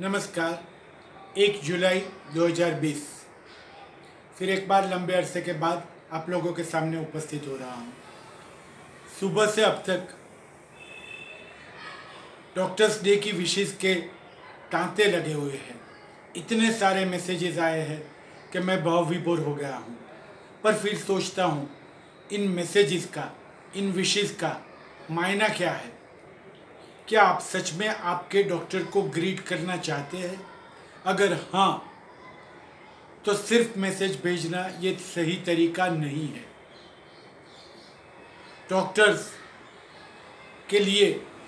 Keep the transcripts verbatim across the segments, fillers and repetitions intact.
नमस्कार। एक जुलाई दो हज़ार बीस फिर एक बार लंबे अरसे के बाद आप लोगों के सामने उपस्थित हो रहा हूँ। सुबह से अब तक डॉक्टर्स डे की विशेष के तांते लगे हुए हैं। इतने सारे मैसेजेस आए हैं कि मैं बहुत विभोर हो गया हूँ, पर फिर सोचता हूँ इन मैसेजेस का, इन विशेष का मायना क्या है। क्या आप सच में आपके डॉक्टर को ग्रीट करना चाहते हैं? अगर हाँ, तो सिर्फ मैसेज भेजना ये सही तरीका नहीं है। डॉक्टर्स के लिए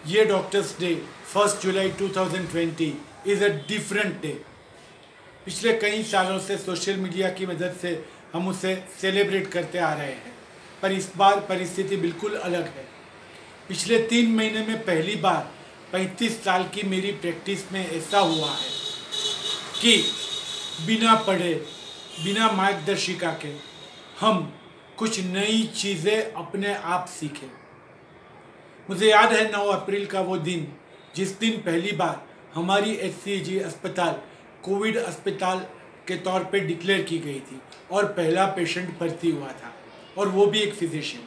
ये doctors day first July two thousand twenty is a different day. पिछले कई सालों से सोशल मीडिया की मदद से हम उसे सेलिब्रेट करते आ रहे हैं, पर इस बार परिस्थिति बिल्कुल अलग है। पिछले तीन महीने में पहली बार पैंतीस साल की मेरी प्रैक्टिस में ऐसा हुआ है कि बिना पढ़े, बिना मार्गदर्शिका के हम कुछ नई चीज़ें अपने आप सीखें। मुझे याद है नौ अप्रैल का वो दिन, जिस दिन पहली बार हमारी एच सी जी अस्पताल कोविड अस्पताल के तौर पे डिक्लेयर की गई थी और पहला पेशेंट भर्ती हुआ था, और वो भी एक physician.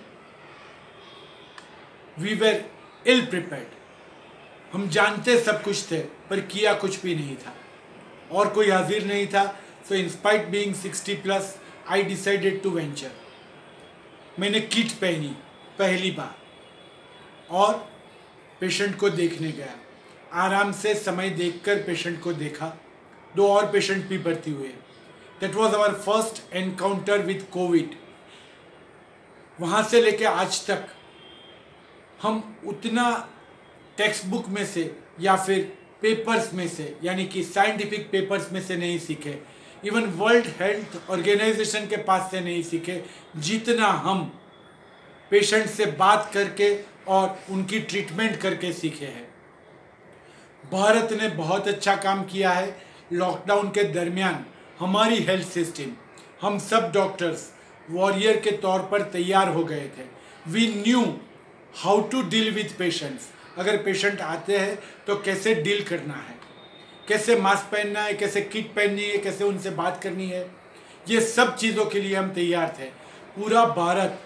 We were ill prepared. हम जानते सब कुछ थे, पर किया कुछ भी नहीं था और कोई हाजिर नहीं था। So in spite being sixty plus I decided to venture. मैंने किट पहनी पहली बार और पेशेंट को देखने गया। आराम से समय देखकर पेशेंट को देखा। दो और पेशेंट भी भर्ती हुए। That was our first encounter with Covid. वहाँ से लेके आज तक हम उतना टेक्स्ट बुक में से या फिर पेपर्स में से, यानी कि साइंटिफिक पेपर्स में से नहीं सीखे, इवन वर्ल्ड हेल्थ ऑर्गेनाइजेशन के पास से नहीं सीखे, जितना हम पेशेंट से बात करके और उनकी ट्रीटमेंट करके सीखे हैं। भारत ने बहुत अच्छा काम किया है। लॉकडाउन के दरमियान हमारी हेल्थ सिस्टम, हम सब डॉक्टर्स वॉरियर के तौर पर तैयार हो गए थे। We knew how to deal with patients. अगर पेशेंट आते हैं तो कैसे डील करना है, कैसे मास्क पहनना है, कैसे किट पहननी है, कैसे उनसे बात करनी है, ये सब चीज़ों के लिए हम तैयार थे। पूरा भारत,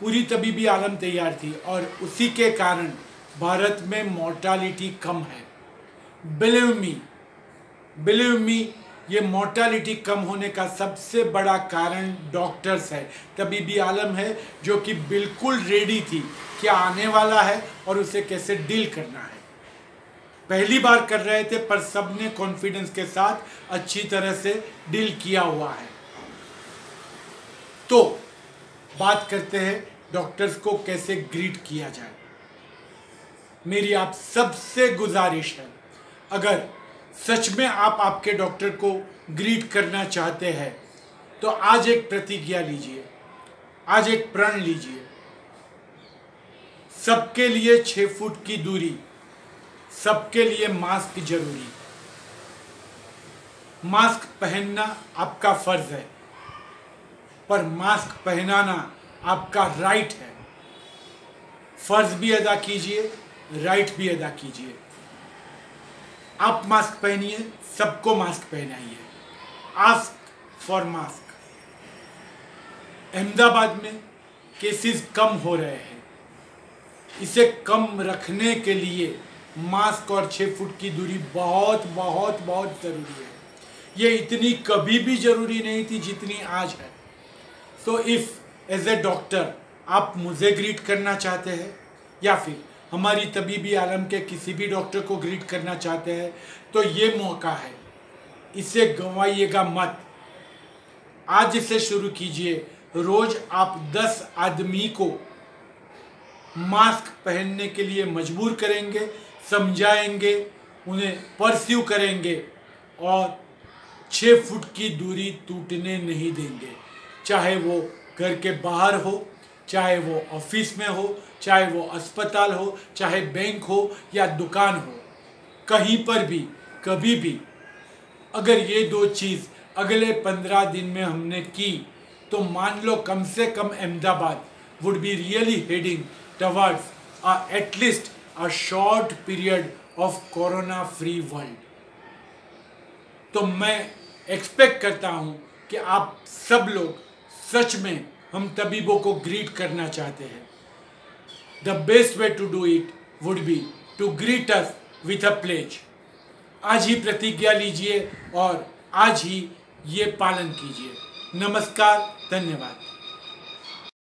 पूरी तबीबी आलम तैयार थी, और उसी के कारण भारत में मॉर्टालिटी कम है। बिलीव मी, बिलीव मी, ये मॉर्टालिटी कम होने का सबसे बड़ा कारण डॉक्टर्स है, तबीबी आलम है, जो कि बिल्कुल रेडी थी क्या आने वाला है और उसे कैसे डील करना है। पहली बार कर रहे थे, पर सबने कॉन्फिडेंस के साथ अच्छी तरह से डील किया हुआ है। तो बात करते हैं डॉक्टर्स को कैसे ग्रीट किया जाए। मेरी आप सबसे गुजारिश है, अगर सच में आप आपके डॉक्टर को ग्रीट करना चाहते हैं तो आज एक प्रतिज्ञा लीजिए, आज एक प्रण लीजिए। सबके लिए छः फुट की दूरी, सबके लिए मास्क जरूरी। मास्क पहनना आपका फर्ज है, पर मास्क पहनाना आपका राइट है। फर्ज भी अदा कीजिए, राइट भी अदा कीजिए। आप मास्क पहनिए, सबको मास्क पहनाइए। Ask for mask. अहमदाबाद में केसेस कम हो रहे हैं, इसे कम रखने के लिए मास्क और छः फुट की दूरी बहुत बहुत बहुत ज़रूरी है। ये इतनी कभी भी ज़रूरी नहीं थी जितनी आज है। So if as a doctor आप मुझे ग्रीट करना चाहते हैं या फिर हमारी तबीबी आलम के किसी भी डॉक्टर को ग्रीट करना चाहते हैं, तो ये मौका है, इसे गंवाइएगा मत। आज इसे शुरू कीजिए। रोज़ आप दस आदमी को मास्क पहनने के लिए मजबूर करेंगे, समझाएंगे, उन्हें परस्यू करेंगे और छः फुट की दूरी टूटने नहीं देंगे। चाहे वो घर के बाहर हो, चाहे वो ऑफिस में हो, चाहे वो अस्पताल हो, चाहे बैंक हो या दुकान हो, कहीं पर भी कभी भी अगर ये दो चीज़ अगले पंद्रह दिन में हमने की, तो मान लो कम से कम Ahmedabad would be really heading towards at least a short period of corona free world. तो मैं एक्सपेक्ट करता हूँ कि आप सब लोग सच में हम तबीबों को ग्रीट करना चाहते हैं। The best way to do it would be to greet us with a pledge. आज ही प्रतिज्ञा लीजिए और आज ही ये पालन कीजिए। नमस्कार, धन्यवाद।